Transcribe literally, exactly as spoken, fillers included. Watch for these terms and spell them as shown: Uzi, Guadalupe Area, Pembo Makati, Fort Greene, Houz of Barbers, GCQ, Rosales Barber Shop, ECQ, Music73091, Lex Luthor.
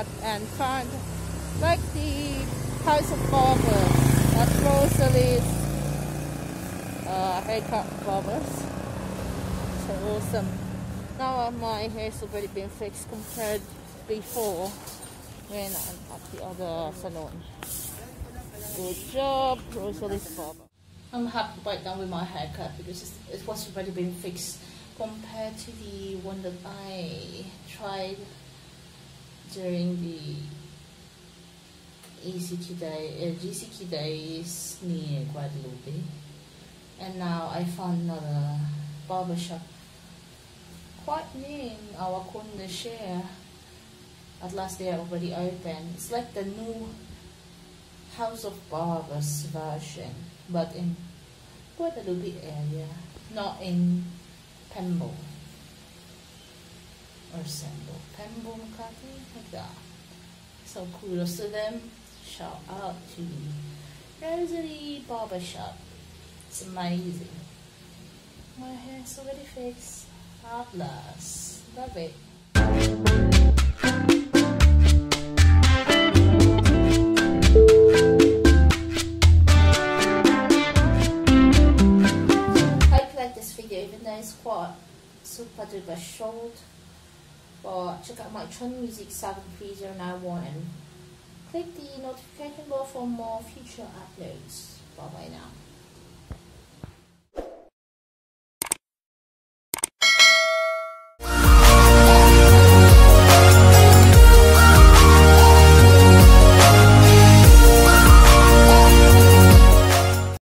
cut and fun, like the Houz of Barbers, at Rosales uh, haircut barbers. So awesome. Now my hair's already been fixed compared before when I'm at the other salon. Good job, Rosales Barber. I'm happy right now with my haircut because it was already been fixed compared to the one that I tried during the E C Q day, uh, G C Q days near Guadalupe, and now I found another barber shop quite near in our corner share. At last they are already open. It's like the new Houz of Barbers version, but in Guadalupe area, not in Pembo or Sembo, Pembo Makati, like that. So kudos to them. Shout out to Rosales Barber Shop. It's amazing. My hair's already fixed. At last, love it. Quite super duper short, but check out my channel Music seven three zero nine one and click the notification bell for more future uploads. Bye bye now.